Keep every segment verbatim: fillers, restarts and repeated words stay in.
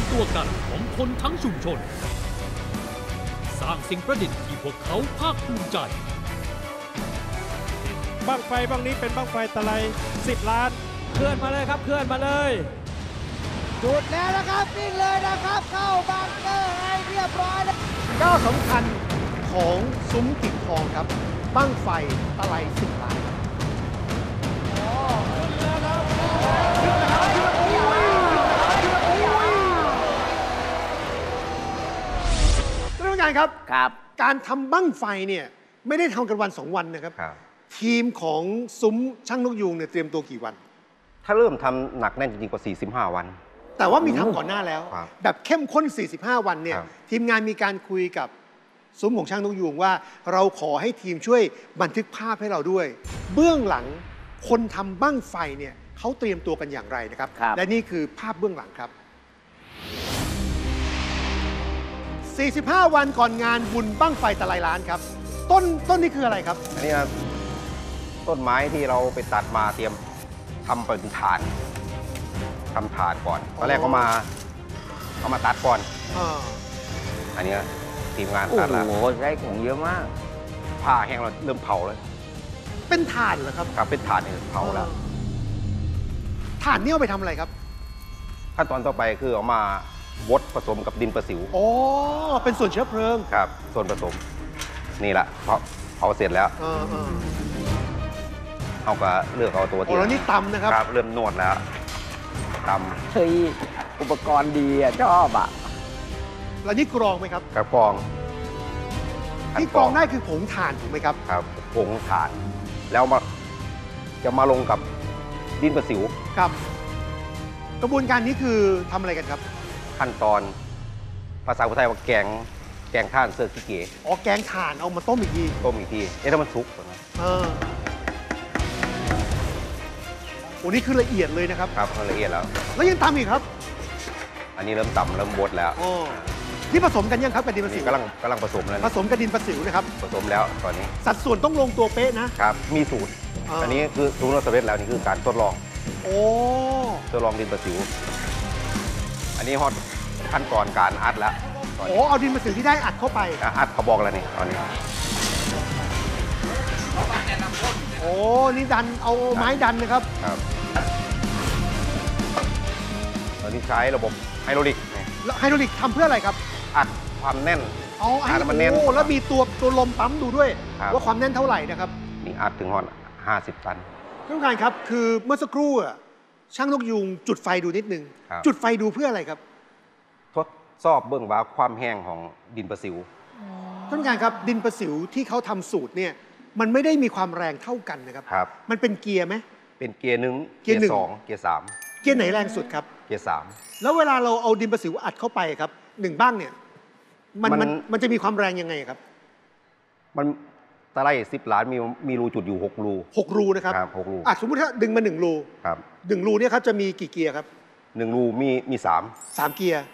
มตัวกันของคนทั้งชุมชนสร้างสิ่งประดิษฐ์ที่พวกเขาภาคภูมิใจบั้งไฟบั้งนี้เป็นบั้งไฟตะไลสิบล้านเคลื่อนมาเลยครับเคลื่อนมาเลยจุดแล้วนะครับวิ่งเลยนะครับเข้าบังเกอร์ให้เรียบร้อยก้าวสำคัญของซุ้มกิ่งทองครับบั้งไฟตะไลสิบล้านครับ ครับการทำบั้งไฟเนี่ยไม่ได้ทำกันวันสองวันนะครับทีมของซุ้มช่างนกยูงเนี่ยเตรียมตัวกี่วันถ้าเริ่มทำหนักแน่นจริงๆกว่าสี่สิบห้าวันแต่ว่ามีทำก่อนหน้าแล้วแบบเข้มข้นสี่สิบห้าวันเนี่ยทีมงานมีการคุยกับซุ้มของช่างนกยูงว่าเราขอให้ทีมช่วยบันทึกภาพให้เราด้วยเบื้องหลังคนทำบั้งไฟเนี่ยเขาเตรียมตัวกันอย่างไรนะครับและนี่คือภาพเบื้องหลังครับสี่สิบห้าวันก่อนงานบุญบั้งไฟตะไลล้านครับต้นต้นนี้คืออะไรครับอันนี้ต้นไม้ที่เราไปตัดมาเตรียมทำเป็นฐานทำฐานก่อนตอนแรกเขามาเขามาตัดก่อนอันนี้ทีมงานตัดแล้วโอ้โหใช้ของเยอะมากผ่าแห้งเราเริ่มเผาแล้วเป็นฐานเหรอครับครับเป็นฐานเนี่ยเผาแล้วฐานนี่เอาไปทำอะไรครับขั้นตอนต่อไปคือเอามาวดผสมกับดินประสิวอ๋อเป็นส่วนเชื้อเพลิงครับส่วนผสมนี่แหละเผาเผาเสร็จแล้วเอาก็เลือกเอาตัวที่แล้วนี่ตำนะครับเริ่มนวดแล้วตำเฮ้ยอุปกรณ์ดีอ่ะชอบอ่ะแล้วนี่กรองไหมครับกรองที่กรองได้คือผงถ่านถูกไหมครับครับผงถ่านแล้วมาจะมาลงกับดินประสิวครับกระบวนการนี้คือทำอะไรกันครับขั้นตอนภาษาไทยว่าแกงแกงถ่านเซอร์กิเกะอ๋อแกงถ่านเอามาต้มอีกทีต้มอีกทีเอ๊ะถ้ามันสุกนะเออโอ้นี่คือละเอียดเลยนะครับครับละเอียดแล้วแล้วยังตำอีกครับอันนี้เริ่มตำเริ่มบดแล้วอ๋อนี่ผสมกันยังครับกับดินประสิวกำลังกำลังผสมแล้วผสมกับดินประสิวนะครับผสมแล้วตอนนี้สัดส่วนต้องลงตัวเป๊ะนะครับมีสูตรอันนี้คือสูตรเราสำเร็จแล้วนี่คือการทดลองโอ้ทดลองดินประสิวอันนี้ฮอตขั้นตอนการอัดแล้วโอ้เอาดินมาสื่อที่ได้อัดเข้าไปอัดเขาบอกแล้วนี่ตอนนี้โอ้นี่ดันเอาไม้ดันนะครับครับตอนนี้ใช้ระบบไฮดรอลิกไฮดรอลิกทำเพื่ออะไรครับอัดความแน่นอ๋ออัดมันแน่นแล้วมีตัวตัวลมปั๊มดูด้วยว่าความแน่นเท่าไหร่นะครับนี่อัดถึงฮอตห้าสิบตันทุกท่านครับคือเมื่อสักครู่ช่างนกยูงจุดไฟดูนิดนึงจุดไฟดูเพื่ออะไรครับทดสอบเบื้องว่าความแห้งของดินประสิวท่านการครับดินประสิวที่เขาทำสูตรเนี่ยมันไม่ได้มีความแรงเท่ากันนะครับมันเป็นเกียร์ไหมเป็นเกียร์หนึ่งเกียร์สองเกียร์สามเกียร์ไหนแรงสุดครับเกียร์สามแล้วเวลาเราเอาดินประสิวอัดเข้าไปครับหนึ่งบ้างเนี่ยมันมันจะมีความแรงยังไงครับมันตะไลสิบล้านมีมีรูจุดอยู่หกรูหกรูนะครับหกรูอ่ะสมมติถ้าดึงมาหนึ่งรูครับหนึ่งรูเนี่ยครับจะมีกี่เกียร์ครับหนึ่งรูมีมีสามสามเกียร์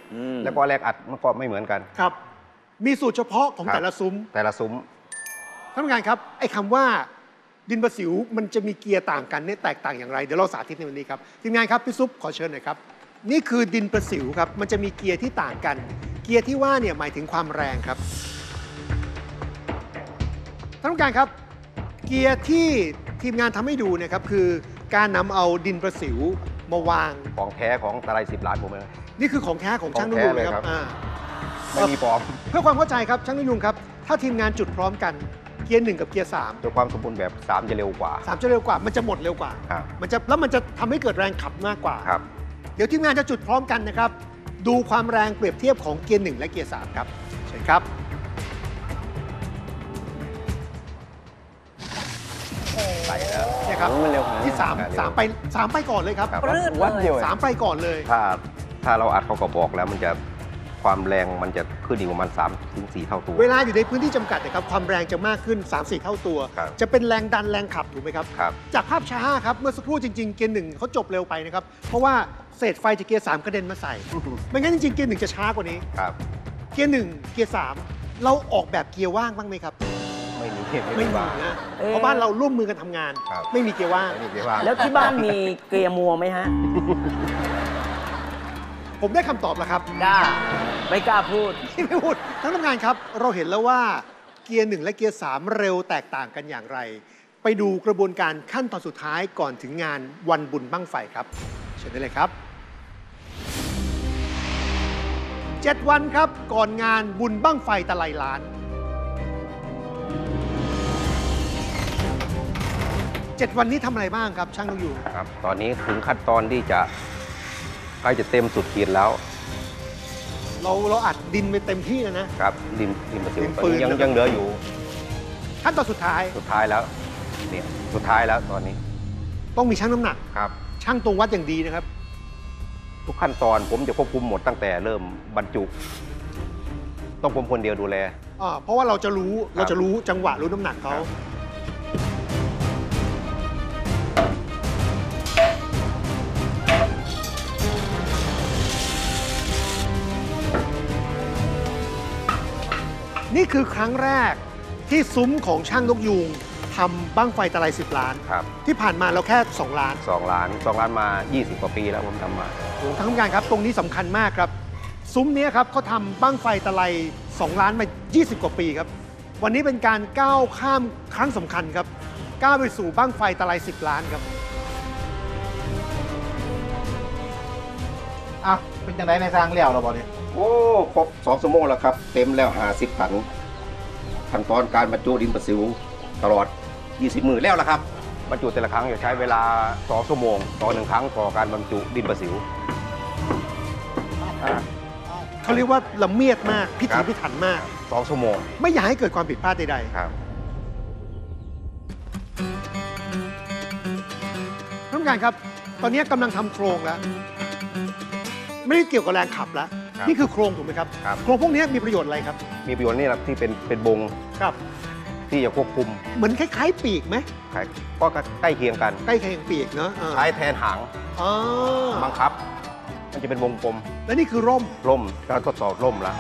แล้วก็แรกอัดมันก็ไม่เหมือนกันครับมีสูตรเฉพาะของแต่ละซุ้มแต่ละซุ้มท่านผู้การครับไอ้คำว่าดินประสิวมันจะมีเกียร์ต่างกันเนี่ยแตกต่างอย่างไรเดี๋ยวเราสาธิตในวันนี้ครับทีมงานครับพี่ซุปขอเชิญหน่อยครับนี่คือดินประสิวครับมันจะมีเกียร์ที่ต่างกันเกียร์ที่ว่าเนี่ยหมายถึงความแรงครับท่านผู้การครับเกียร์ที่ทีมงานทำให้ดูเนี่ยครับคือการนำเอาดินประสิวมาวางของแท้ของตะไลสิบล้านผมเลยนี่คือของแท้ของช่างนกยูงเลยครับไม่มีปลอมเพื่อความเข้าใจครับช่างนกยูงครับถ้าทีมงานจุดพร้อมกันเกียร์หนึ่งกับเกียร์สามโดยความสมบูรณ์แบบสามจะเร็วกว่าสามจะเร็วกว่ามันจะหมดเร็วกว่ามันจะแล้วมันจะทำให้เกิดแรงขับมากกว่าครับเดี๋ยวทีมงานจะจุดพร้อมกันนะครับดูความแรงเปรียบเทียบของเกียร์หนึ่งและเกียร์สามครับเชิญครับไปแล้วเนี่ยครับที่สามสามไปสามไปก่อนเลยครับวัดเดียวสามไปก่อนเลยถ้าถ้าเราอัดเขาก็บอกแล้วมันจะความแรงมันจะขึ้นอีกประมาณสามถึงสี่เท่าตัวเวลาอยู่ในพื้นที่จำกัดนะครับความแรงจะมากขึ้นสามสี่เท่าตัวจะเป็นแรงดันแรงขับถูกไหมครับจากภาพช้าครับเมื่อสักครู่จริงๆเกียร์หนึ่งเขาจบเร็วไปนะครับเพราะว่าเศษไฟจากเกียร์สามกระเด็นมาใส่ไม่งั้นจริงๆเกียร์หนึ่งจะช้ากว่านี้เกียร์หนึ่งเกียร์สามเราออกแบบเกียร์ว่างบ้างไหมครับไม่มีไม่มีนะเพราะบ้านเราร่วมมือกันทำงานไม่มีเกียร์ว่างแล้วที่บ้านมีเกียร์มัวไหมฮะ ผมได้คำตอบแล้วครับกล้าไม่กล้าพูดที่ไม่พูดทั้งทำงานครับเราเห็นแล้วว่าเกียร์หนึ่งและเกียร์สามเร็วแตกต่างกันอย่างไรไปดูกระบวนการขั้นตอนสุดท้ายก่อนถึงงานวันบุญบั้งไฟครับเชิญได้เลยครับเจ็ดวันครับก่อนงานบุญบั้งไฟตะไลล้านเจ็ดวันนี้ทำอะไรบ้างครับช่างนกยูงครับตอนนี้ถึงขั้นตอนที่จะใกล้จะเต็มสุดขีดแล้วเราเราอัดดินไปเต็มที่แล้วนะครับดินดินประสิวยังยังเหลืออยู่ขั้นตอนสุดท้ายสุดท้ายแล้วเนี่ยสุดท้ายแล้วตอนนี้ต้องมีช่างน้ำหนักครับช่างตรงวัดอย่างดีนะครับทุกขั้นตอนผมจะควบคุมหมดตั้งแต่เริ่มบรรจุต้องผมคนเดียวดูแลอ่าเพราะว่าเราจะรู้เราจะรู้จังหวะรู้น้ำหนักเขานี่คือครั้งแรกที่ซุ้มของช่างนกยูงทำบั้งไฟตะไลสิบล้านที่ผ่านมาเราแค่สองล้านสองล้านสองล้านมายี่สิบกว่าปีแล้วผมทำมาทั้งทำงานครับตรงนี้สำคัญมากครับซุ้มนี้ครับเขาทำบั้งไฟตะไลสองล้านมายี่สิบกว่าปีครับวันนี้เป็นการก้าวข้ามครั้งสำคัญครับก้าวไปสู่บั้งไฟตะไลสิบล้านครับอ่ะเป็นยังไงในทางเลี้ยวเราบอกเนี่ยโอ้ครบสองชั่วโมงแล้วครับเต็มแล้วห้าสิบถังขั้นตอนการบรรจุดินประสิวตลอดยี่สิบมือแล้วละครับบรรจุแต่ละครั้งจะใช้เวลาสองชั่วโมงต่อหนึ่งครั้งต่อการบรรจุดินประสิวเขาเรียกว่าละเมียดมากพิถีพิถันมากสองชั่วโมงไม่อยากให้เกิดความผิดพลาดใดๆครับท่านผู้การครับตอนนี้กำลังทำโครงแล้วไม่ได้เกี่ยวกับแรงขับแล้วนี่คือโครงถูกไหมครับโครงพวกนี้มีประโยชน์อะไรครับมีประโยชน์นี่แหละที่เป็นเป็นบงครับที่จะควบคุมเหมือนคล้ายๆปีกไหมก็ใกล้เคียงกันใกล้เคียงปีกเนอะใช้แทนหางบังคับมันจะเป็นวงกลมและนี่คือร่มร่มเราทดสอบร่มแล้ว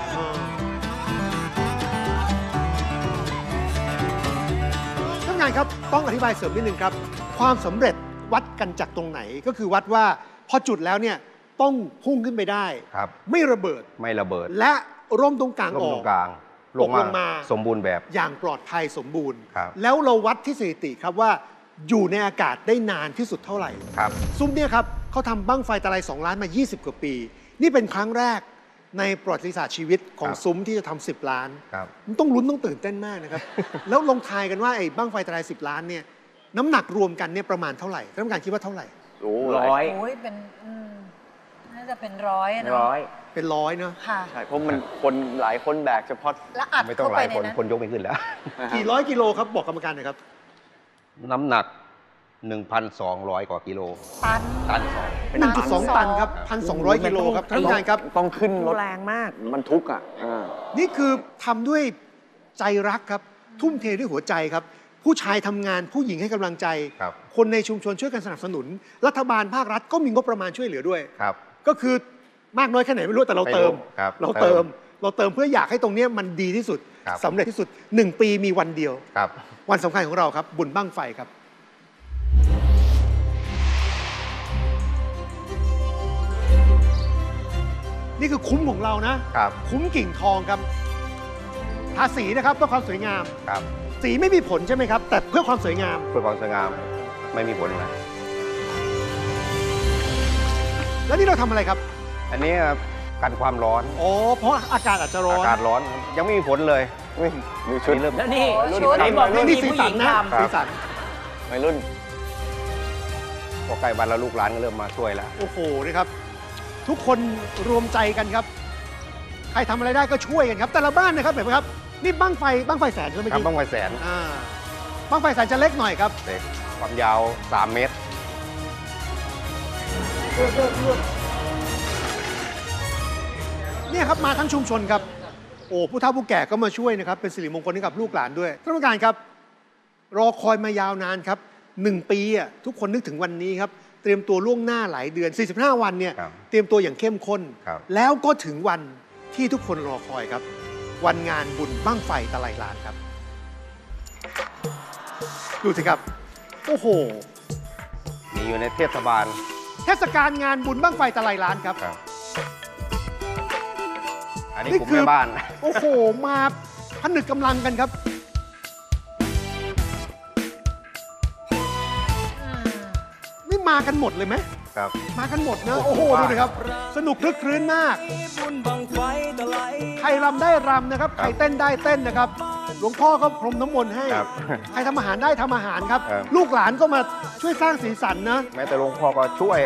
ท่านงานครับต้องอธิบายเสริมนิดนึงครับความสำเร็จวัดกันจากตรงไหนก็คือวัดว่าพอจุดแล้วเนี่ยต้องพุ่งขึ้นไปได้ครับไม่ระเบิดไม่ระเบิดและร่มตรงกลางออกลงมาสมบูรณ์แบบอย่างปลอดภัยสมบูรณ์แล้วเราวัดที่สถิติครับว่าอยู่ในอากาศได้นานที่สุดเท่าไหร่ครับซุ้มเนี่ยครับเขาทำบั้งไฟตะไลสองล้านมายี่สิบกว่าปีนี่เป็นครั้งแรกในประวัติศาสตร์ชีวิตของซุ้มที่จะทำสิบล้านมันต้องลุ้นต้องตื่นเต้นมากนะครับแล้วลงทายกันว่าไอ้บั้งไฟตะไลสิบล้านเนี่ยน้ำหนักรวมกันเนี่ยประมาณเท่าไหร่ท่านผู้การคิดว่าเท่าไหร่ร้อยโอ้ยเป็นน่าจะเป็นร้อยนะร้อยเป็นร้อยเนอะใช่เพราะมันคนหลายคนแบกเฉพาะไม่ต้องหลายคนคนยกไม่ขึ้นแล้วกี่ร้อยกิโลครับบอกกรรมการหน่อยครับน้ำหนัก หนึ่งพันสองร้อย กว่ากิโลตันตันสองเป็น หนึ่งจุดสอง ตันครับ หนึ่งพันสองร้อย กิโลครับท่านอาจารย์ครับต้องขึ้นรถแรงมากมันทุกอ่ะนี่คือทำด้วยใจรักครับทุ่มเทด้วยหัวใจครับผู้ชายทำงานผู้หญิงให้กำลังใจคนในชุมชนช่วยกันสนับสนุนรัฐบาลภาครัฐก็มีงบประมาณช่วยเหลือด้วยก็คือมากน้อยแค่ไหนไม่รู้แต่เราเติมเราเติมเราเติมเพื่ออยากให้ตรงนี้มันดีที่สุดสำเร็จที่สุดหนึ่งปีมีวันเดียววันสำคัญของเราครับบุญบั้งไฟครับนี่คือคุ้มของเรานะคุ้มกิ่งทองครับทาสีนะครับเพื่อความสวยงามสีไม่มีผลใช่ไหมครับแต่เพื่อความสวยงามเพื่อความสวยงามไม่มีผลนะแล้วนี่เราทำอะไรครับอันนี้กันความร้อนโอ้เพราะอากาศอาจจะร้อนอากาศร้อนยังไม่มีผลเลยนี่ชุดเริ่มแล้วนี่ชุดนี่สีสันนะสีสันวัยรุ่นพอใกล้วันแล้วลูกหลานก็เริ่มมาช่วยแล้วโอ้โหนี่ครับทุกคนรวมใจกันครับใครทำอะไรได้ก็ช่วยกันครับแต่ละบ้านนะครับเห็นไหมครับนี่บั้งไฟบั้งไฟแสนใช่ไหมครับบั้งไฟแสนบั้งไฟแสนจะเล็กหน่อยครับเล็กความยาวสามเมตรเนี่ยครับมาทั้งชุมชนครับโอ้ผู้เฒ่าผู้แก่ก็มาช่วยนะครับเป็นสิริมงคลให้กับลูกหลานด้วยท่านผู้การครับรอคอยมายาวนานครับหนึ่งปีอ่ะทุกคนนึกถึงวันนี้ครับเตรียมตัวล่วงหน้าหลายเดือนสี่สิบห้าวันเนี่ยเตรียมตัวอย่างเข้มข้นแล้วก็ถึงวันที่ทุกคนรอคอยครับวันงานบุญบั้งไฟตะไลล้านครับดูสิครับโอ้โหมีอยู่ในเทศบาลเทศกาลงานบุญบั้งไฟตะไลล้านครับ นี่กลุ่มแม่บ้านโอ้โหมาผนึกกำลังกันครับนี่มากันหมดเลยไหมครับมากันหมดนะโอ้โหดูดิครับสนุกคลึกคลื้นมากใครรำได้รำนะครับใครเต้นได้เต้นนะครับหลวงพ่อก็พรมน้ำมนต์ให้ใครทำอาหารได้ทำอาหารครับลูกหลานก็มาช่วยสร้างสีสันนะแม้แต่หลวงพ่อก็ช่วย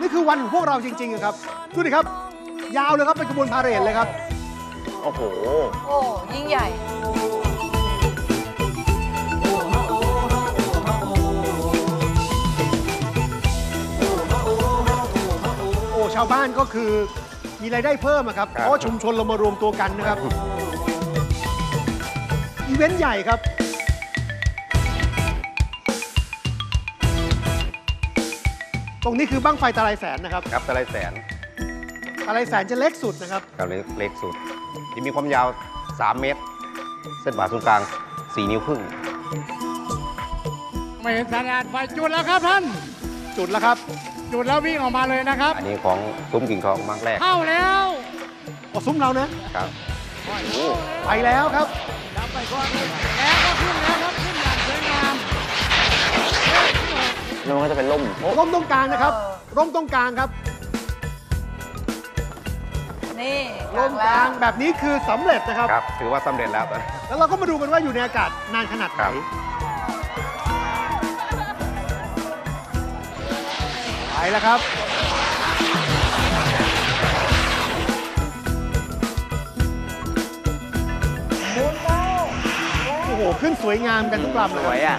นี่คือวันของพวกเราจริงๆครับดูดิครับยาวเลยครับเป็นขบวนพาเหรดเลยครับโอ้โหโอ้ยิ่งใหญ่โอ้ชาวบ้านก็คือมีรายได้เพิ่มครับเพราะชุมชนเรามารวมตัวกันนะครับอีเวนต์ใหญ่ครับตรงนี้คือบั้งไฟตะไลแสนนะครับครับตะไลแสนตะไลแสนจะเล็กสุดนะครับครับเล็กสุดจะมีความยาวสามเมตรเส้นผ่าศูนย์กลางสี่นิ้วครึ่งไม่เห็นสัญญาณไฟจุดแล้วครับท่านจุดแล้วครับจุดแล้ววิ่งออกมาเลยนะครับอันนี้ของซุ้มกิ่งทองมังแรกเข้าแล้วก็ซุ้มเรานะครับไปแล้วครับไปก่อนแล้วก็ขึ้นแล้วครับขึ้นอย่างสวยงามแล้วมันก็จะเป็นร่มร่มตรงกลางนะครับร่มตรงกลางครับนี่ร่มกลางแบบนี้คือสำเร็จนะครับครับถือว่าสำเร็จแล้วแล้วเราก็มาดูกันว่าอยู่ในอากาศนานขนาดไหนไปแล้วครับขึ้นสวยงามกันทุกลำเลยอ่ะ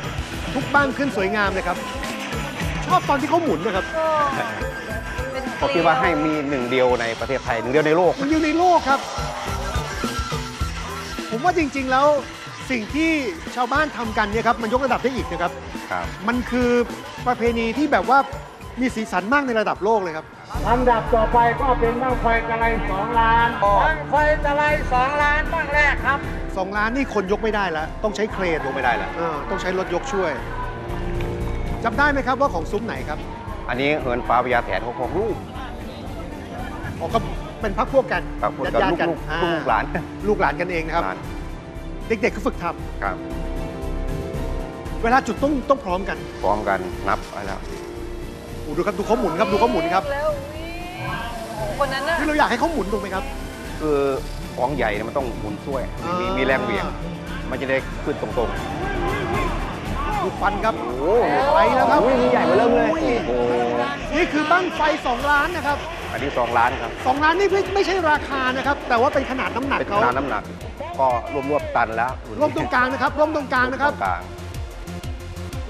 ทุกบ้านขึ้นสวยงามเลยครับชอบตอนที่เขาหมุนนะครับผมคิดว่าให้มีหนึ่งเดียวในประเทศไทยหนึ่งเดียวในโลกหนึ่งเดียวในโลกครับผมว่าจริงๆแล้วสิ่งที่ชาวบ้านทำกันเนี่ยครับมันยกระดับได้อีกนะครับมันคือประเพณีที่แบบว่ามีสีสันมากในระดับโลกเลยครับลำดับต่อไปก็เป็นบั้งไฟตะไลสองล้านบั้งไฟตะไลสองล้านบั้งแรกครับสองล้านนี่คนยกไม่ได้แล้วต้องใช้เครนยกไม่ได้แล้วต้องใช้รถยกช่วยจำได้ไหมครับว่าของซุ้มไหนครับอันนี้เหินฟ้าพญาแถนของของลูกอ๋อก็เป็นพักพวกกันญาติกันลูกหลานลูกหลานกันเองนะครับเด็กๆก็ฝึกทำครับเวลาจุดต้องต้องพร้อมกันพร้อมกันนับไปแล้วดูครับดูเขาหมุนครับดูเขาหมุนครับคนนั้นน่ะที่เราอยากให้เขาหมุนถูกไหมครับคือของใหญ่มันต้องหมุนช่วยมีมีแรงเหวี่ยงมันจะได้ขึ้นตรงๆดูฟันครับโอ้ไปแล้วครับใหญ่มาเริ่มเลยนี่คือบั้งไฟสองล้านนะครับอันนี้สองล้านครับสองล้านนี่ไม่ใช่ราคานะครับแต่ว่าเป็นขนาดน้ำหนักเขาขนาดน้ำหนักก็รวมรวมตันแล้วร่มตรงกลางนะครับร่มตรงกลางนะครับ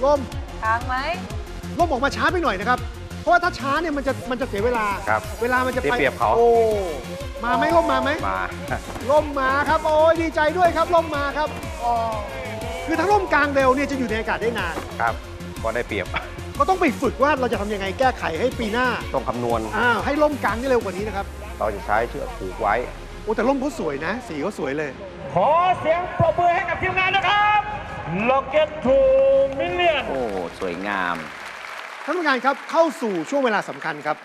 ร่มกลางไหมร่มออกมาช้าไปหน่อยนะครับเพราะว่าถ้าช้าเนี่ยมันจะมันจะเสียเวลาเวลามันจะไปเปรียบเขาโอ้มาไหมร่มมาไหมมาร่มมาครับโอ้ยดีใจด้วยครับร่มมาครับคือถ้าร่มกลางเร็วเนี่ยจะอยู่ในอากาศได้นานครับก็ได้เปรียบก็ต้องไปฝึกว่าเราจะทำยังไงแก้ไขให้ปีหน้าต้องคำนวณอ้าวให้ร่มกลางได้เร็วกว่านี้นะครับเราจะใช้เชือกผูกไว้โอ้แต่ร่มเขาสวยนะสีเขาสวยเลยขอเสียงปรบมือให้กับทีมงานนะครับล็อกเก็ตทูมิเลียนโอ้สวยงามท่านผู้การครับเข้าสู่ช่วงเวลาสำคัญครับ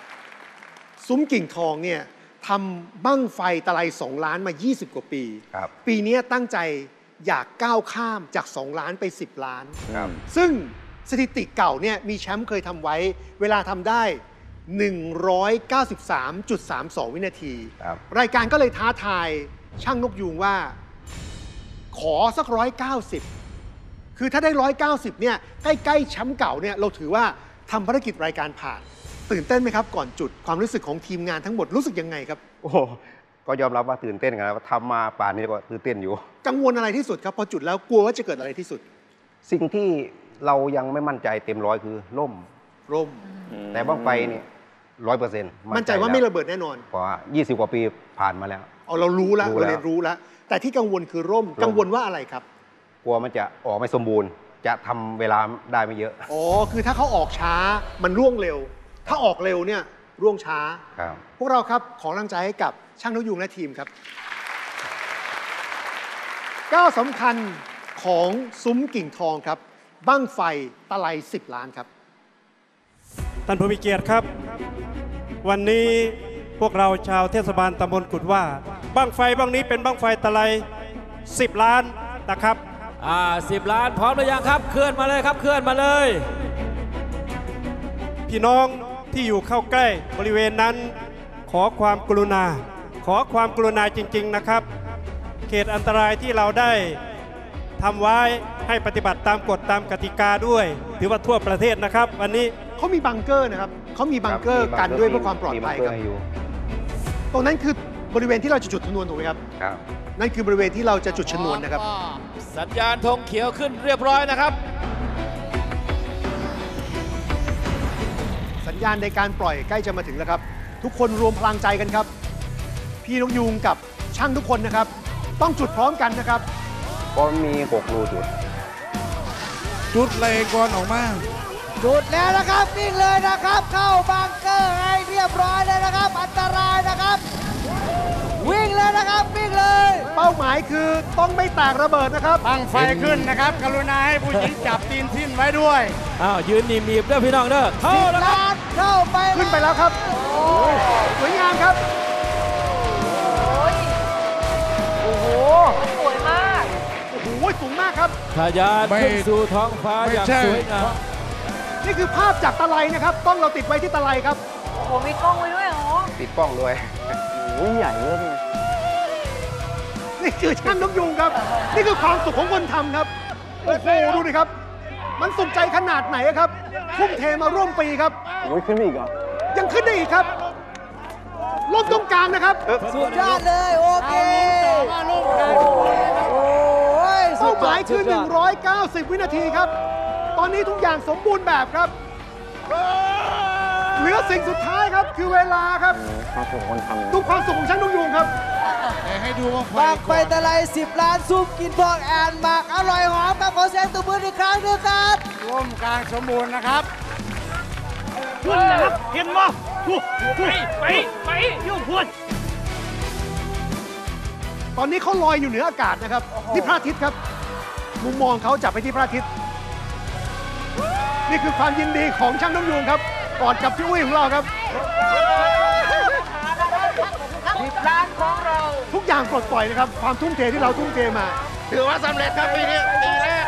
ซุ้มกิ่งทองเนี่ยทำบั้งไฟตะไลสองล้านมายี่สิบกว่าปีปีนี้ตั้งใจอยากก้าวข้ามจากสองล้านไปสิบล้านซึ่งสถิติเก่าเนี่ยมีแชมป์เคยทำไว้เวลาทำได้ หนึ่งร้อยเก้าสิบสามจุดสามสอง วินาที ร, รายการก็เลยท้าทายช่างนกยูงว่าขอสักหนึ่งร้อยเก้าสิบคือถ้าได้หนึ่งร้อยเก้าสิบเนี่ยใกล้ๆแชมป์เก่าเนี่ยเราถือว่าทำภารกิจรายการผ่านตื่นเต้นไหมครับก่อนจุดความรู้สึกของทีมงานทั้งหมดรู้สึกยังไงครับโอ้ก็ยอมรับว่าตื่นเต้นกันว่าทำมาป่านนี้ก็ตื่นเต้นอยู่กังวลอะไรที่สุดครับพอจุดแล้วกลัวว่าจะเกิดอะไรที่สุดสิ่งที่เรายังไม่มั่นใจเต็มร้อยคือล่มล่มแต่บั้งไฟนี่ร้อยเปอร์เซ็นต์มั่นใจว่าไม่ระเบิดแน่นอนกว่ายี่สิบกว่าปีผ่านมาแล้วเอาเรารู้แล้วเราเรียนรู้แล้วแต่ที่กังวลคือร่มกังวลว่าอะไรครับกลัวมันจะออกไม่สมบูรณ์จะทำเวลาได้ไม่เยอะอ๋อคือถ้าเขาออกช้ามันร่วงเร็วถ้าออกเร็วเนี่ยร่วงช้าพวกเราครับขอกำลังใจให้กับช่างนกยูงและทีมครับก้าวสำคัญของซุ้มกิ่งทองครับบั้งไฟตะไลสิบล้านครับท่านผู้มีเกียรติครับวันนี้พวกเราชาวเทศบาลตำบลกุดว่า บั้งไฟบั้งนี้เป็นบั้งไฟตะไลสิบล้านนะครับอ่าสิบล้านพร้อมหรือยังครับเคลื่อนมาเลยครับเคลื่อนมาเลยพี่น้องที่อยู่เข้าใกล้บริเวณนั้นขอความกรุณาขอความกรุณาจริงๆนะครับเขตอันตรายที่เราได้ทำไว้ให้ปฏิบัติตามกฎตามกติกาด้วยถือว่าทั่วประเทศนะครับวันนี้เขามีบังเกอร์นะครับเขามีบังเกอร์กันด้วยเพื่อความปลอดภัยครับตรงนั้นคือบริเวณที่เราจะจุดชนวนถูกไหมครับนั่นคือบริเวณที่เราจะจุดชนวนนะครับสัญญาณธงเขียวขึ้นเรียบร้อยนะครับสัญญาณในการปล่อยใกล้จะมาถึงแล้วครับทุกคนรวมพลังใจกันครับพี่นกยูงกับช่างทุกคนนะครับต้องจุดพร้อมกันนะครับก็มีหกรูจุดจุดเลยก่อนออกมาจุดแล้วนะครับวิ่งเลยนะครับเข้าบังเกอร์ให้เรียบร้อยเลยนะครับอันตรายนะครับวิ่งเลยนะครับวิ่งเลยเป้าหมายคือต้องไม่แตกระเบิดนะครับบังไฟขึ้นนะครับกรุณาให้ผู้หญิงจับตีนทิ้นไว้ด้วยอ้าวยืนหนีบหนีบเด้อพี่น้องเด้อเข้าแล้วครับเข้าไปขึ้นไปแล้วครับสวยงามครับโอ้โหสวยมากโอ้โหสูงมากครับทะยานขึ้นสู่ท้องฟ้าอย่างสวยงามนี่คือภาพจากตะไลนะครับกล้องเราติดไว้ที่ตะไลครับโอ้โหมีกล้องไว้ด้วยเหรอติดกล้องด้วยนี่ใหญ่เลยนี่คือช่างนกยูงครับนี่คือความสุขของคนทำครับโอ้โหดูดิครับมันสุขใจขนาดไหนครับทุ่มเทมาร่วมปีครับยังขึ้นอีกเหรอยังขึ้นได้อีกครับลงตรงกลางนะครับสุดยอดเลยโอเคเป้าหมายคือหนึ่งร้อยเก้าสิบวินาทีครับตอนนี้ทุกอย่างสมบูรณ์แบบครับเหลือสิ่งสุดท้ายครับคือเวลาครับความสุขคนทำดูความสุขของช่างนกยูงครับให้ดูว่าบังไฟตะไลสิบล้านซุปกินพอกแอนหมักอร่อยหอมกับขอเสียงตบมืออีกครั้งด้วยครับร่วมการสมบูรณ์นะครับพุ่นนะครับเห็นมั้ยพุ่นไปไปไปยุ่งพุ่นตอนนี้เขาลอยอยู่เหนืออากาศนะครับที่พระอาทิตย์ครับมุมมองเขาจับไปที่พระอาทิตย์นี่คือความยินดีของช่างนกยูงครับกอดกับพี่อุ้ยของเราครับสิบล้านของเราทุกอย่างปลดปล่อยนะครับความทุ่มเทที่เราทุ่มเทมาถือว่าสำเร็จครับปีนี้ปีแรก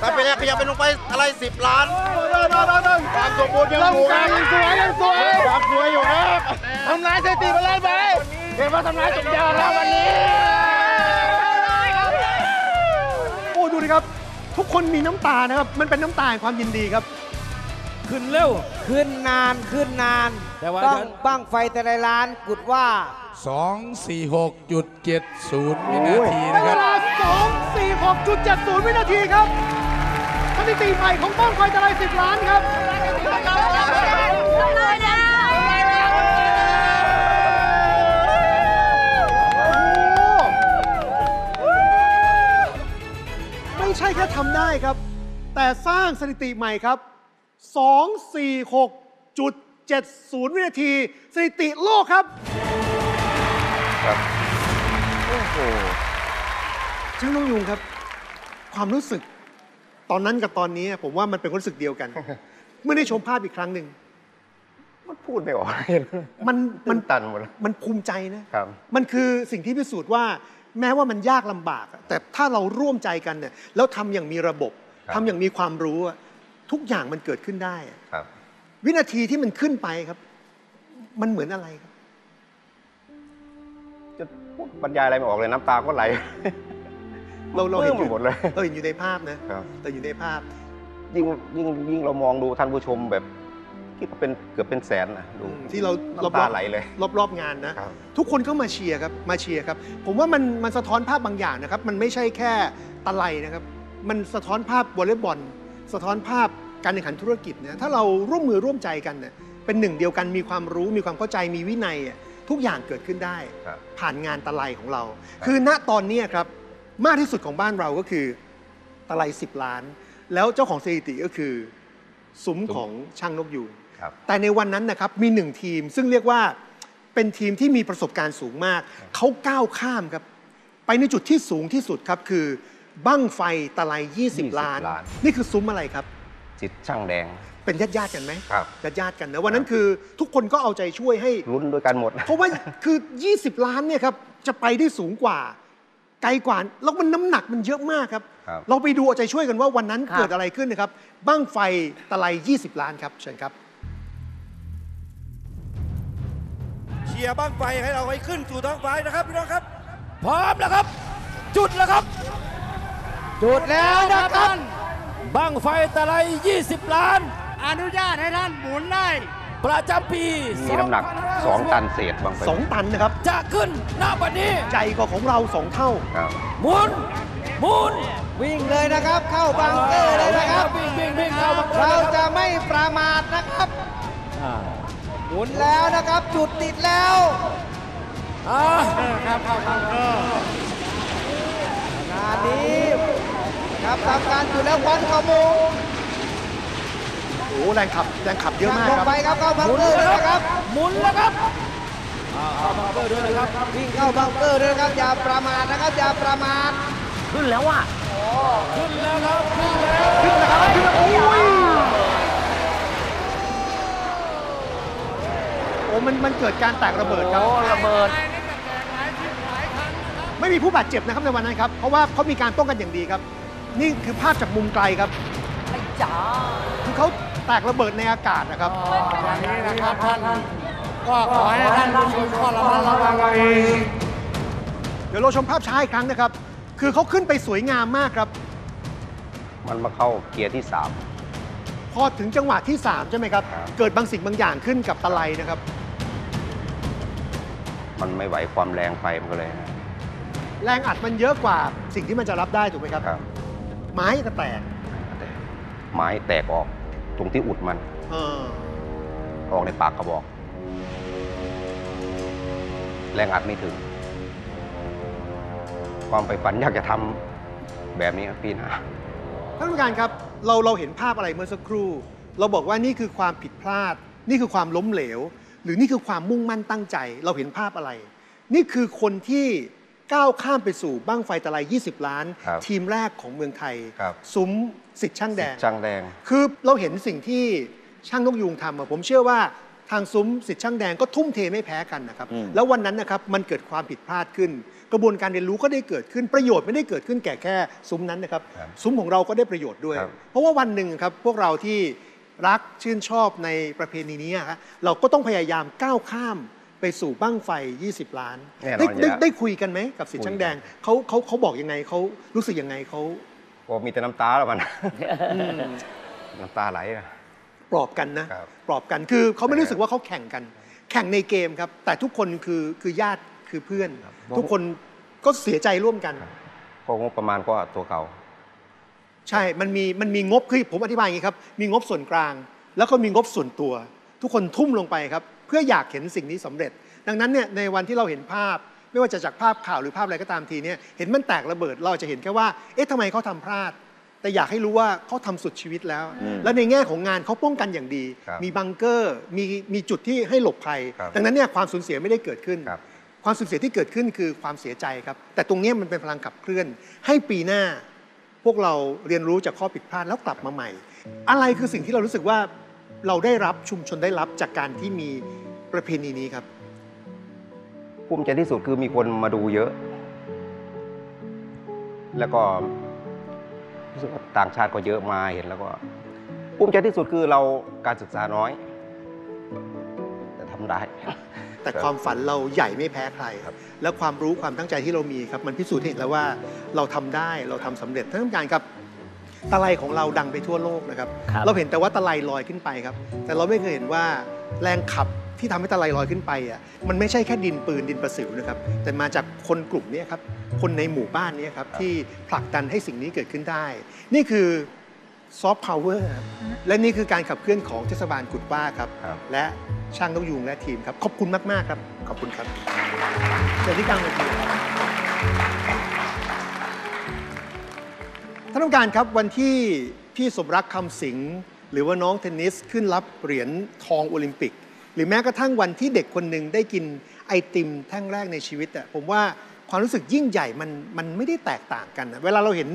แต่ปีแรกขยับไปลงไปอะไรสิบล้านความสมบูรณ์ยังอยู่นะยังสวยยังสวยความสวยอยู่ครับทำลายสถิติไปเลยไปเดี๋ยวว่าทำลายสมยาแล้ววันนี้โอ้ดูดิครับทุกคนมีน้ำตานะครับมันเป็นน้ำตาแห่งความยินดีครับขึ้นเร็วขึ้นนานขึ้นนานต้องบั้งไฟแต่ละล้านกุดว่า สองร้อยสี่สิบหกจุดเจ็ดศูนย์ วินาทีนะครับเวลา สองร้อยสี่สิบหกจุดเจ็ดศูนย์ วินาทีครับสถิติใหม่ของบั้งไฟแต่ละสิบล้านครับไม่ใช่แค่ทำได้ครับแต่สร้างสถิติใหม่ครับสองร้อยสี่สิบหกจุดเจ็ดศูนย์ วินาทีสถิติโลกครับครับโอ้โหช่างนกยูงครับความรู้สึกตอนนั้นกับตอนนี้ผมว่ามันเป็นความรู้สึกเดียวกันเมื่อได้ชมภาพอีกครั้งหนึ่งมันพูดไม่ออกมันมันตันหมดแล้วมันภูมิใจนะครับมันคือสิ่งที่พิสูจน์ว่าแม้ว่ามันยากลำบากแต่ถ้าเราร่วมใจกันเนี่ยแล้วทำอย่างมีระบบทำอย่างมีความรู้ทุกอย่างมันเกิดขึ้นได้ครับวินาทีที่มันขึ้นไปครับมันเหมือนอะไรครับจะพูดบรรยายอะไรไม่ออกเลยน้ำตาก็ไหลเราเราเห็นอยู่หมดเลยเราเห็นอยู่ในภาพนะแต่อยู่ในภาพยิ่งยิ่งยิ่งเรามองดูท่านผู้ชมแบบที่เป็นเกือบเป็นแสนนะดูที่เราน้ำตาไหลเลยรอบรอบงานนะทุกคนก็มาเชียร์ครับมาเชียร์ครับผมว่ามันมันสะท้อนภาพบางอย่างนะครับมันไม่ใช่แค่ตะไลนะครับมันสะท้อนภาพวอลเลย์บอลสะท้อนภาพการแข่งขันธุรกิจเนี่ยถ้าเราร่วมมือร่วมใจกันเนี่ยเป็นหนึ่งเดียวกันมีความรู้มีความเข้าใจมีวินัยทุกอย่างเกิดขึ้นได้ผ่านงานตะไลของเราคือณตอนนี้ครับมากที่สุดของบ้านเราก็คือตะไลสิบล้านแล้วเจ้าของสถิติก็คือซุ้มของช่างนกยูงแต่ในวันนั้นนะครับมีหนึ่งทีมซึ่งเรียกว่าเป็นทีมที่มีประสบการณ์สูงมากเขาก้าวข้ามครับไปในจุดที่สูงที่สุดครับคือบั้งไฟตะไลยี่สิบล้านนี่คือซุ้มอะไรครับจิตช่างแดง เป็นญาติญาติกันไหมญาติญาติกันนะวันนั้นคือทุกคนก็เอาใจช่วยให้ลุ้นด้วยกันหมดเพราะว่าคือยี่สิบล้านเนี่ยครับจะไปได้สูงกว่าไกลกว่าแล้วมันน้ำหนักมันเยอะมากครับเราไปดูเอาใจช่วยกันว่าวันนั้นเกิดอะไรขึ้นนะครับบั้งไฟตะไลยี่สิบล้านครับเชิญครับเชียร์บั้งไฟให้เราให้ขึ้นสู่ท้องฟ้านะครับพี่น้องครับพร้อมแล้วครับจุดแล้วครับจุดแล้วนะครับบั้งไฟตะไลยี่สิบล้านอนุญาตให้ท่านหมุนได้ประจำปีมีน้ำหนักสองตันเศษบั้งไฟสองตันนะครับจะขึ้นหน้าบัดนี้ใจกว่าของเราสองเท่าหมุนหมุนวิ่งเลยนะครับเข้าบังเกอร์เลยนะครับวิ่งวิ่งวิ่งเข้าเราจะไม่ประมาทนะครับหมุนแล้วนะครับจุดติดแล้วอ่าครับเข้าบังเกอร์งานนี้ครับทำการจุดแล้วควันขโมงโอ้แรงขับแรงขับเยอะมากครับไปครับเข้าบังเกอร์เลยนะครับหมุนแล้วครับเข้าบังเกอร์ด้วยนะครับวิ่งเข้าบังเกอร์ด้วยนะครับอย่าประมาทนะครับอย่าประมาทขึ้นแล้วว่ะขึ้นแล้วครับขึ้นแล้วขึ้นแล้วขึ้นแล้วโอ้มันมันเกิดการแตกระเบิดครับระเบิดไม่มีผู้บาดเจ็บนะครับในวันนั้นครับเพราะว่าเขามีการป้องกันอย่างดีครับนี่คือภาพจากมุมไกลครับไอ้จ๋าคือเขาแตกระเบิดในอากาศนะครับวันนี้นะครับท่านก็ขอให้ท่านผู้ชมระมัดระวังตัวเองเดี๋ยวเราชมภาพช้าอีกครั้งนะครับคือเขาขึ้นไปสวยงามมากครับมันมาเข้าเกียร์ที่สามพอถึงจังหวะที่สามใช่ไหมครับเกิดบางสิ่งบางอย่างขึ้นกับตะไลนะครับมันไม่ไหวความแรงไฟมันก็เลยแรงอัดมันเยอะกว่าสิ่งที่มันจะรับได้ถูกไหมครับไม้ก็แตกไม้แตกออกตรงที่อุดมันเออออกในปากกระบอกแรงอัดไม่ถึงความไปฝันอยากจะทำแบบนี้ครับพี่นะท่านผู้การครับเราเราเห็นภาพอะไรเมื่อสักครู่เราบอกว่านี่คือความผิดพลาดนี่คือความล้มเหลวหรือนี่คือความมุ่งมั่นตั้งใจเราเห็นภาพอะไรนี่คือคนที่ก้าวข้ามไปสู่บั้งไฟตะไลยี่สิบล้านทีมแรกของเมืองไทยซุ้มศิษย์ช่างแดงช่างแดงคือเราเห็นสิ่งที่ช่างนกยูงทำผมเชื่อว่าทางซุ้มศิษย์ช่างแดงก็ทุ่มเทไม่แพ้กันนะครับแล้ววันนั้นนะครับมันเกิดความผิดพลาดขึ้นกระบวนการเรียนรู้ก็ได้เกิดขึ้นประโยชน์ไม่ได้เกิดขึ้นแก่แค่ซุ้มนั้นนะครับซุ้มของเราก็ได้ประโยชน์ด้วยเพราะว่าวันหนึ่งครับพวกเราที่รักชื่นชอบในประเพณีนี้ครับเราก็ต้องพยายามก้าวข้ามไปสู่บั้งไฟยี่สิบล้านได้ได้คุยกันไหมกับศิษย์ช่างแดงเขาเขาเขาบอกยังไงเขารู้สึกยังไงเขาบอกมีแต่น้ำตาแล้วมันน้ำตาไหลปลอบกันนะปลอบกันคือเขาไม่รู้สึกว่าเขาแข่งกันแข่งในเกมครับแต่ทุกคนคือคือญาติคือเพื่อนทุกคนก็เสียใจร่วมกันก็งบประมาณก็ตัวเก่าใช่มันมีมันมีงบคือผมอธิบายอย่างนี้ครับมีงบส่วนกลางแล้วก็มีงบส่วนตัวทุกคนทุ่มลงไปครับเพื่ออยากเห็นสิ่งนี้สำเร็จดังนั้นเนี่ยในวันที่เราเห็นภาพไม่ว่าจะจากภาพข่าวหรือภาพอะไรก็ตามทีเนี่ยเห็นมันแตกระเบิดเราจะเห็นแค่ว่าเอ๊ะทำไมเขาทำพลาดแต่อยากให้รู้ว่าเขาทำสุดชีวิตแล้วและในแง่ของงานเขาป้องกันอย่างดีมีบังเกอร์มีมีจุดที่ให้หลบภัยดังนั้นเนี่ยความสูญเสียไม่ได้เกิดขึ้นความสูญเสียที่เกิดขึ้นคือความเสียใจครับแต่ตรงนี้มันเป็นพลังขับเคลื่อนให้ปีหน้าพวกเราเรียนรู้จากข้อผิดพลาดแล้วกลับมาใหม่อะไรคือสิ่งที่เรารู้สึกว่าเราได้รับชุมชนได้รับจากการที่มีประเพณีนี้ครับภูมิใจที่สุดคือมีคนมาดูเยอะแล้วก็รู้สึกว่าต่างชาติก็เยอะมาเห็นแล้วก็ภูมิใจที่สุดคือเราการศึกษาน้อยแต่ทำได้แต่ความฝันเราใหญ่ไม่แพ้ใครครับและความรู้ความตั้งใจที่เรามีครับมันพิสูจน์เห็นแล้วว่าเราทำได้เราทำสำเร็จท่านผู้การครับตะไลของเราดังไปทั่วโลกนะครับเราเห็นแต่ว่าตะไลลอยขึ้นไปครับแต่เราไม่เคยเห็นว่าแรงขับที่ทำให้ตะไลลอยขึ้นไปอ่ะมันไม่ใช่แค่ดินปืนดินประสิวนะครับแต่มาจากคนกลุ่มนี้ครับคนในหมู่บ้านนี้ครับที่ผลักดันให้สิ่งนี้เกิดขึ้นได้นี่คือซอฟต์พาวเวอร์และนี่คือการขับเคลื่อนของเทศบาลกุดว่าครับและช่างนกยูงและทีมครับขอบคุณมากๆครับขอบคุณครับเชิญที่กลางเลยครับท่านผู้การครับวันที่พี่สมรักคำสิงห์หรือว่าน้องเทนนิสขึ้นรับเหรียญทองโอลิมปิกหรือแม้กระทั่งวันที่เด็กคนหนึ่งได้กินไอติมแท่งแรกในชีวิตอะผมว่าความรู้สึกยิ่งใหญ่มันมันไม่ได้แตกต่างกันเวลาเราเห็น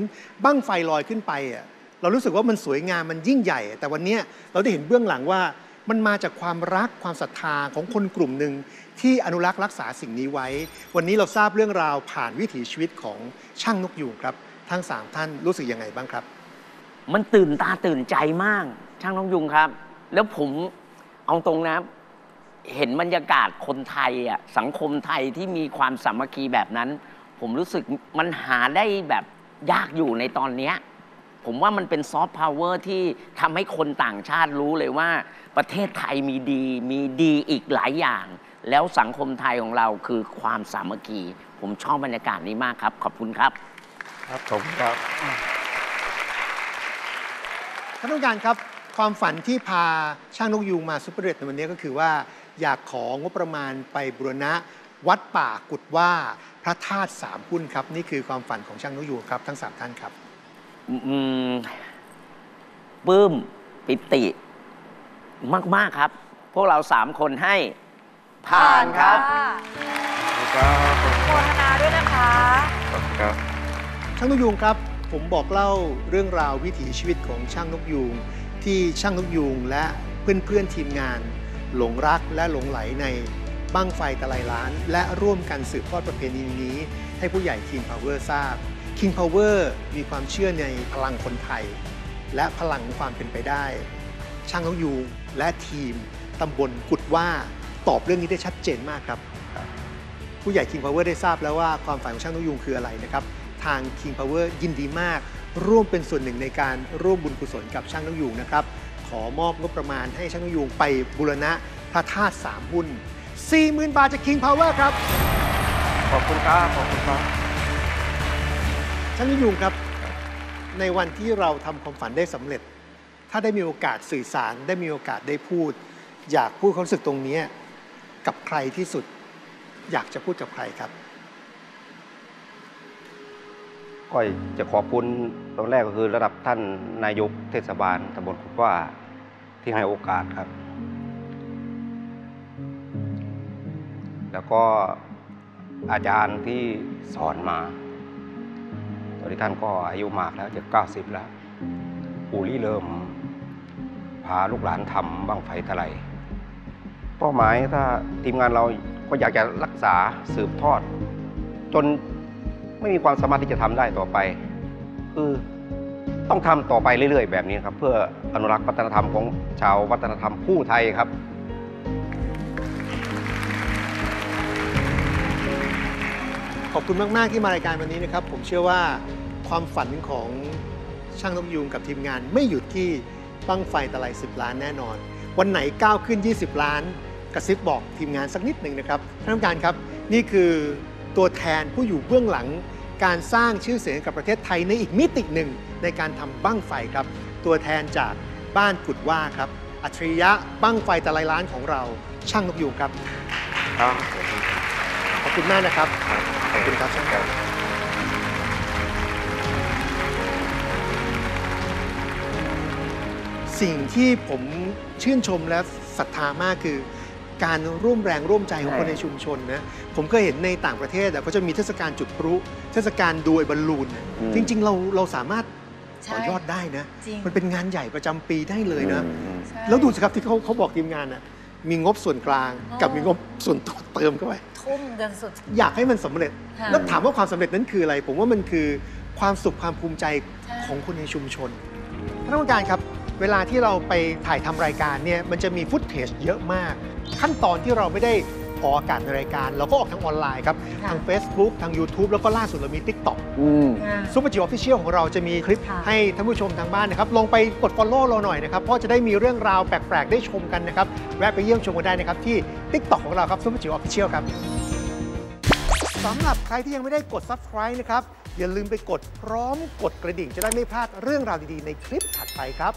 บั้งไฟลอยขึ้นไปอะ เรารู้สึกว่ามันสวยงามมันยิ่งใหญ่แต่วันนี้เราได้เห็นเบื้องหลังว่ามันมาจากความรักความศรัทธาของคนกลุ่มหนึ่งที่อนุรักษ์รักษาสิ่งนี้ไว้วันนี้เราทราบเรื่องราวผ่านวิถีชีวิตของช่างนกยูงครับทั้งสามท่านรู้สึกยังไงบ้างครับมันตื่นตาตื่นใจมากช่างนกยูงครับแล้วผมเอาตรงนะเห็นบรรยากาศคนไทยอ่ะสังคมไทยที่มีความสามัคคีแบบนั้นผมรู้สึกมันหาได้แบบยากอยู่ในตอนนี้ผมว่ามันเป็นซอฟต์พาวเวอร์ที่ทำให้คนต่างชาติรู้เลยว่าประเทศไทยมีดีมีดีอีกหลายอย่างแล้วสังคมไทยของเราคือความสามัคคีผมชอบบรรยากาศนี้มากครับขอบคุณครับครับขอบคุณครับท่านผู้การครับความฝันที่พาช่างนกยูงมาซุปเปอร์เรทในวันนี้ก็คือว่าอยากของบประมาณไปบูรณะวัดป่ากุดว่าพระธาตุสามพุ่นครับนี่คือความฝันของช่างนกยูงครับทั้งสามท่านครับปลื้มปิติมากๆครับพวกเราสามคนให้ผ่านครับโมทนาด้วยนะคะครับช่างนกยูงครับผมบอกเล่าเรื่องราววิถีชีวิตของช่างนกยูงที่ช่างนกยูงและเพื่อนๆทีมงานหลงรักและหลงไหลในบั้งไฟตะไลล้านและร่วมกันสืบทอดประเพณีนี้ให้ผู้ใหญ่King PowerทราบKing Power มีความเชื่อในพลังคนไทยและพลังความเป็นไปได้ช่างนกยูงและทีมตำบลกุดว่าตอบเรื่องนี้ได้ชัดเจนมากครับผู้ใหญ่ King Power ได้ทราบแล้วว่าความฝันของช่างนกยูงคืออะไรนะครับทาง King Power ยินดีมากร่วมเป็นส่วนหนึ่งในการร่วมบุญกุศลกับช่างนกยูงนะครับขอมอบงบประมาณให้ช่างนกยูงไปบูรณะพระธาตุสามพุ่น สี่หมื่น บาทจาก King Power ครับขอบคุณครับขอบคุณครับช่างนกยูงครับในวันที่เราทำความฝันได้สำเร็จถ้าได้มีโอกาสสื่อสารได้มีโอกาสได้พูดอยากพูดความรู้สึกตรงนี้กับใครที่สุดอยากจะพูดกับใครครับก็จะขอบคุณตอนแรกก็คือระดับท่านนายกเทศบาลตำบลกุดว่าที่ให้โอกาสครับแล้วก็อาจารย์ที่สอนมาตอนนี้ท่านก็อายุมากแล้วจะเก้าสิบแล้วปู่ลี่เริ่มพาลูกหลานทำบั้งไฟตะไลเป้าหมายถ้าทีมงานเราก็อยากจะรักษาสืบทอดจนไม่มีความสามารถที่จะทำได้ต่อไปคือต้องทำต่อไปเรื่อยๆแบบนี้ครับเพื่ออนุรักษ์วัฒนธรรมของชาววัฒนธรรมผู้ไทยครับขอบคุณมากๆที่มารายการวันนี้นะครับผมเชื่อว่าความฝันของช่างนกยูงกับทีมงานไม่หยุดที่บั้งไฟตะไลสิบล้านแน่นอนวันไหนก้าวขึ้นยี่สิบล้านกระซิบบอกทีมงานสักนิดหนึ่งนะครับท่านผู้การครับนี่คือตัวแทนผู้อยู่เบื้องหลังการสร้างชื่อเสียงกับประเทศไทยในอีกมิติหนึ่งในการทำบั้งไฟครับตัวแทนจากบ้านกุดว่าครับอัจฉริยะบั้งไฟตะไลล้านของเราช่างนกยูงครับขอบคุณมากนะครับขอบคุณครับท่านครับสิ่งที่ผมชื่นชมและศรัทธามากคือการร่วมแรงร่วมใจของคนในชุมชนนะผมเคยเห็นในต่างประเทศแต่เขาจะมีเทศกาลจุดพลุเทศกาลดูบอลลูนจริงๆเราเราสามารถต่อยอดได้นะมันเป็นงานใหญ่ประจำปีได้เลยนะแล้วดูสิครับที่เขาเขาบอกทีมงานนะมีงบส่วนกลางกับมีงบส่วนต่อเติมเข้าไปทุ่มกันสุดอยากให้มันสำเร็จแล้วถามว่าความสำเร็จนั้นคืออะไรผมว่ามันคือความสุขความภูมิใจของคนในชุมชนท่านผู้การครับเวลาที่เราไปถ่ายทำรายการเนี่ยมันจะมีฟุตเทจเยอะมากขั้นตอนที่เราไม่ได้ออกอากาศในรายการเราก็ออกทางออนไลน์ครับทาง Facebook ทาง YouTube แล้วก็ล่าสุดเรามี TikTok ซุปเปอร์จิ๋วออฟฟิเชียลของเราจะมีคลิปให้ท่านผู้ชมทางบ้านนะครับลงไปกด Follow เราหน่อยนะครับเพราะจะได้มีเรื่องราวแปลกๆได้ชมกันนะครับแวะไปเยี่ยมชมกันได้นะครับที่ TikTok ของเราครับซุปเปอร์จิ๋วออฟฟิเชียลครับสำหรับใครที่ยังไม่ได้กด Subscribe นะครับอย่าลืมไปกดพร้อมกดกระดิ่งจะได้ไม่พลาดเรื่องราวดีๆในคลิปถัดไปครับ